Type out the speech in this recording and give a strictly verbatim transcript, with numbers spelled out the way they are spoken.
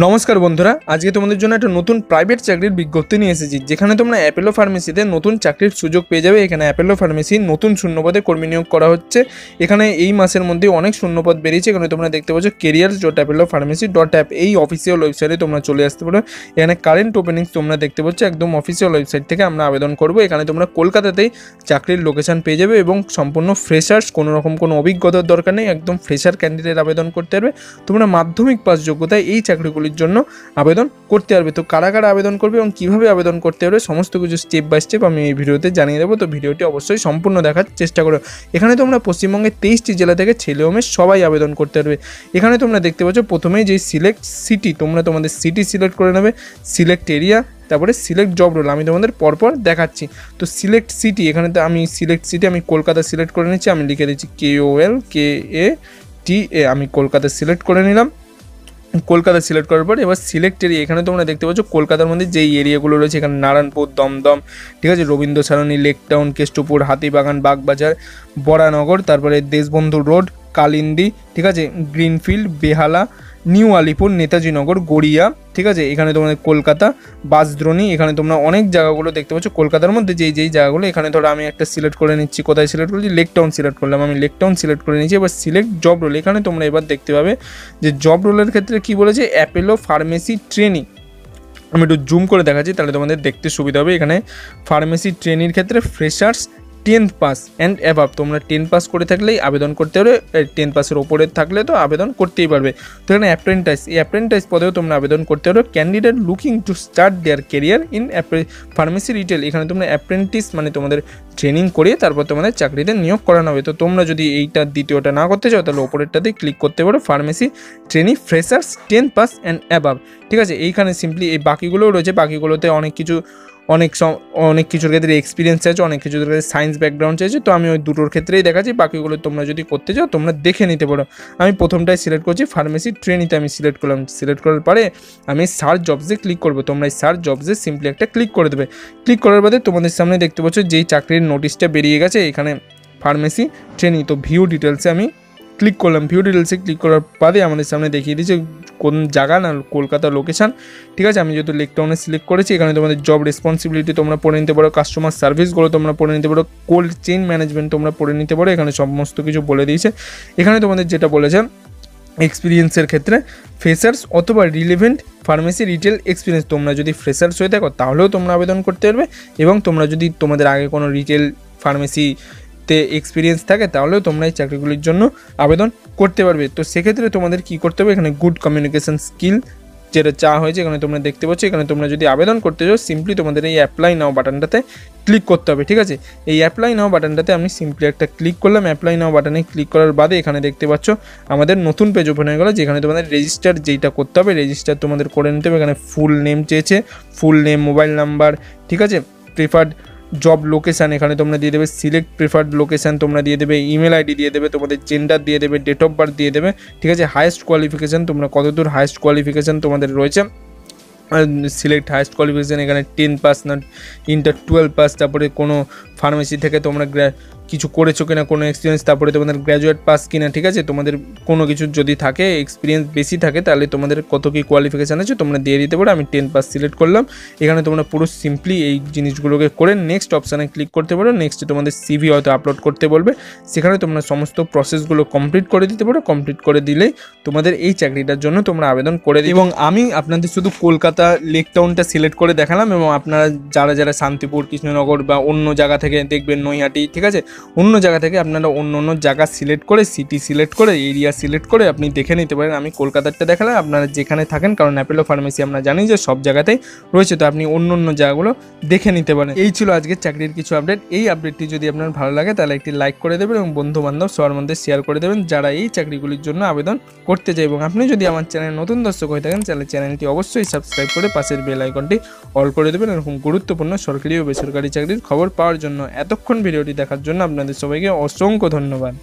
नमस्कार बंधुरा आज के तुम्हारे जो एक नतून प्राइवेट चाकरिर विज्ञप्ति निये एसेछि जेखाने तोमरा अपोलो फार्मेसीते नतून चाकरिर सुयोग पेये जाबे। एखाने अपोलो फार्मेसी नतून शून्यपदे कर्मी नियोग करा होच्छे। एखाने एई मासेर मध्ये अनेक शून्यपद बेरियेछे। एखाने तोमरा देखते पाच्छो careers dot Apollo pharmacy dot app एई अफिशियल वेबसाइटे तोमरा चले आसते पारो। एखाने कारेंट ओपेनिंग तोमरा देखते पाच्छो एकदम अफिशियल वेबसाइट थेके आमरा आवेदन करब। एखाने तोमरा कलकातातेई चाकरिर लोकेशन पेये जाबे एबं सम्पूर्ण फ्रेशार्स कोनो रकम कोनो अभिज्ञतार दरकार नेई एकदम फ्रेशार कैंडिडेट आवेदन करते पारबे। तोमरा माध्यमिक पास योग्यताय এই চাকরিগুলির জন্য আবেদন করতে পারবে। তো কারা কারা আবেদন করবে এবং কিভাবে আবেদন করতে পারবে সমস্ত কিছু স্টেপ বাই স্টেপ আমি এই ভিডিওতে জানিয়ে দেব। তো ভিডিওটি অবশ্যই সম্পূর্ণ দেখার চেষ্টা করো। এখানে তোমরা পশ্চিমবঙ্গের তেইশটি জেলা থেকে ছেলে ও মেয়ে সবাই আবেদন করতে পারবে। এখানে তোমরা দেখতে পাচ্ছ প্রথমেই যে সিলেক্ট সিটি তোমরা তোমাদের সিটি সিলেক্ট করে নেবে, সিলেক্ট এরিয়া, তারপরে সিলেক্ট জব রোল। আমি তোমাদের পরপর দেখাচ্ছি। তো সিলেক্ট সিটি এখানে তো আমি সিলেক্ট সিটি আমি কলকাতা সিলেক্ট করে নিচ্ছি। আমি লিখে দিচ্ছি কে ও এল কে এ টি এ আমি কলকাতা সিলেক্ট করে নিলাম। কলকাতা সিলেক্ট করার পর এবার সিলেক্ট এরিয়া এখানে তোমরা দেখতে পাচ্ছ কলকাতার মধ্যে যেই এরিয়াগুলো রয়েছে এখানে নারায়ণপুর, দমদম, ঠিক আছে, রবীন্দ্র সরণি, লেকটাউন, কেষ্টপুর, হাতিবাগান, বাগবাজার, বরানগর, তারপরে দেশবন্ধু রোড, কালিন্দি, ঠিক আছে, গ্রিনফিল্ড, বেহালা, নিউ আলিপুর, নেতাজি নগর, গড়িয়া, ঠিক আছে। এখানে তোমাদের কলকাতা বাসদ্রোণী এখানে তোমরা অনেক জায়গাগুলো দেখতে পাচ্ছ কলকাতার মধ্যে যেই যেই জায়গাগুলো। এখানে ধরো আমি একটা সিলেক্ট করে নিচ্ছি। কোথায় সিলেক্ট করেছি? লেকটাউন সিলেক্ট করলাম, আমি লেকটাউন সিলেক্ট করে নিচ্ছি। এবার সিলেক্ট জব রোল এখানে তোমরা এবার দেখতে পাবে যে জব রোলের ক্ষেত্রে কি বলেছে, অ্যাপোলো ফার্মেসি ট্রেনিং। আমি একটু জুম করে দেখাচ্ছি তাহলে তোমাদের দেখতে সুবিধা হবে। এখানে ফার্মেসি ট্রেনিংয়ের ক্ষেত্রে freshers tenth pass and above তোমরা টেন পাস করে থাকলেই আবেদন করতে পারবে। টেন পাসের ওপরে থাকলে তো আবেদন করতেই পারবে। তো এখানে অ্যাপ্রেন্টাইস এই অ্যাপ্রেন্টাইস পদেও তোমরা আবেদন করতে পারবে। Candidate looking to start their career in pharmacy retail এখানে তোমরা অ্যাপ্রেন্টিস মানে তোমাদের ট্রেনিং করিয়ে তারপর তোমাদের চাকরিতে নিয়োগ করানো হবে। তো তোমরা যদি এইটা দ্বিতীয়টা না করতে চাও তাহলে ওপরেরটাতেই ক্লিক করতে পারো, pharmacy training freshers ten pass and above, ঠিক আছে। এইখানে সিম্পলি এই বাকিগুলোও রয়েছে, বাকিগুলোতে অনেক কিছু অনেক অনেক কিছুর ক্ষেত্রে এক্সপিরিয়েন্স চাইছে, অনেক কিছুর ক্ষেত্রে সায়েন্স ব্যাকগ্রাউন্ড চাইছে। তো আমি ওই দুটোর ক্ষেত্রেই দেখাচ্ছি, বাকিগুলো তোমরা যদি করতে চাও তোমরা দেখে নিতে পারো। আমি প্রথমটাই সিলেক্ট করছি ফার্মেসি ট্রেনিংটা আমি সিলেক্ট করলাম। সিলেক্ট করার পরে আমি সার্চ জবসে ক্লিক করবো। তোমরা এই সার্চ জবসে সিম্পলি একটা ক্লিক করে দেবে। ক্লিক করার পরে তোমাদের সামনে দেখতে পাচ্ছ যেই চাকরির নোটিশটা বেরিয়ে গেছে এখানে ফার্মেসি ট্রেনিং। তো ভিউ ডিটেলসে আমি ক্লিক করলাম। ভিউ ডিটেলসে ক্লিক করার পরে আমাদের সামনে দেখিয়ে দিয়েছে কোন জায়গা না কলকাতা লোকেশান, ঠিক আছে। আমি যেহেতু লেকটাউনে সিলেক্ট করেছি এখানে তোমাদের জব রেসপন্সিবিলিটি তোমরা পড়ে নিতে পারো, কাস্টমার সার্ভিসগুলো তোমরা পড়ে নিতে পারো, কোল্ড চেইন ম্যানেজমেন্ট তোমরা পড়ে নিতে পারো। এখানে সমস্ত কিছু বলে দিয়েছে। এখানে তোমাদের যেটা বলেছে এক্সপিরিয়েন্সের ক্ষেত্রে ফ্রেশার্স অথবা রিলেভেন্ট ফার্মেসি রিটেল এক্সপিরিয়েন্স তোমরা যদি ফ্রেশার্স হয়ে থাকো তাহলেও তোমরা আবেদন করতে পারবে, এবং তোমরা যদি তোমাদের আগে কোনো রিটেল ফার্মেসি তে এক্সপিরিয়েন্স থাকে তাহলেও তোমরা এই চাকরিগুলির জন্য আবেদন করতে পারবে। তো সেক্ষেত্রে তোমাদের কী করতে হবে, এখানে গুড কমিউনিকেশন স্কিল যেটা চাওয়া হয়েছে এখানে তোমরা দেখতে পাচ্ছ। এখানে তোমরা যদি আবেদন করতে চাও সিম্পলি তোমাদের এই অ্যাপ্লাই নাও বাটনটাতে ক্লিক করতে হবে, ঠিক আছে। এই অ্যাপ্লাই নাও বাটনটাতে আমি সিম্পলি একটা ক্লিক করলাম। অ্যাপ্লাই নাও বাটনে ক্লিক করার বাদে এখানে দেখতে পাচ্ছ আমাদের নতুন পেজ ওপেন হয়ে গেলো, যেখানে তোমাদের রেজিস্টার যেইটা করতে হবে রেজিস্টার তোমাদের করে নিতে হবে। এখানে ফুল নেম চেয়েছে, ফুল নেম, মোবাইল নাম্বার, ঠিক আছে, প্রিফার্ড জব লোকেশান এখানে তোমরা দিয়ে দেবে, সিলেক্ট প্রিফার্ড লোকেশান তোমরা দিয়ে দেবে, ইমেল আইডি দিয়ে দেবে, তোমাদের জেন্ডার দিয়ে দেবে, ডেট অফ বার্থ দিয়ে দেবে, ঠিক আছে। হায়েস্ট কোয়ালিফিকেশান তোমরা কতদূর হায়েস্ট কোয়ালিফিকেশান তোমাদের রয়েছে, সিলেক্ট হায়েস্ট কোয়ালিফিকেশান এখানে টেন পাস না ইন্টার টুয়েলভ পাস, তারপরে কোনো ফার্মেসি থেকে তোমরা কিছু করেছো কিনা, কোনো এক্সপিরিয়েন্স, তারপরে তোমাদের গ্র্যাজুয়েট পাস কিনা, ঠিক আছে। তোমাদের কোনো কিছু যদি থাকে এক্সপিরিয়েন্স বেশি থাকে তাহলে তোমাদের কত কী কোয়ালিফিকেশান আছে তোমরা দিয়ে দিতে পারো। আমি টেন পাস সিলেক্ট করলাম। এখানে তোমরা পুরো সিম্পলি এই জিনিসগুলোকে করে নেক্সট অপশানে ক্লিক করতে পারো। নেক্সটে তোমাদের সিভি হয়তো আপলোড করতে বলবে, সেখানে তোমরা সমস্ত প্রসেসগুলো কমপ্লিট করে দিতে পারো। কমপ্লিট করে দিলেই তোমাদের এই চাকরিটার জন্য তোমরা আবেদন করে দিই। এবং আমি আপনাদের শুধু কলকাতা লেকটাউনটা সিলেক্ট করে দেখালাম, এবং আপনারা যারা যারা শান্তিপুর, কৃষ্ণনগর বা অন্য জায়গা থেকে দেখবেন, নৈহাটি, ঠিক আছে, অন্য জায়গা থেকে আপনারা অন্য অন্য জায়গা সিলেক্ট করে সিটি সিলেক্ট করে এরিয়া সিলেক্ট করে আপনি দেখে নিতে পারেন। আমি কলকাতারটা দেখালাম, আপনারা যেখানে থাকেন, কারণ অ্যাপোলো ফার্মেসি আমরা জানি যে সব জায়গাতেই রয়েছে, তো আপনি অন্য অন্য জায়গাগুলো দেখে নিতে পারেন। এই ছিল আজকের চাকরির কিছু আপডেট। এই আপডেটটি যদি আপনার ভালো লাগে তাহলে একটি লাইক করে দেবেন এবং বন্ধু বান্ধব সবার মধ্যে শেয়ার করে দেবেন যারা এই চাকরিগুলির জন্য আবেদন করতে চায়। এবং আপনি যদি আমার চ্যানেল নতুন দর্শক হয়ে থাকেন তাহলে চ্যানেলটি অবশ্যই সাবস্ক্রাইব করে পাশের বেল আইকনটি অল করে দেবেন এরকম গুরুত্বপূর্ণ সরকারি ও বেসরকারি চাকরির খবর পাওয়ার জন্য। এতক্ষণ ভিডিওটি দেখার জন্য আপনাদের সবাইকে অসংখ্য ধন্যবাদ।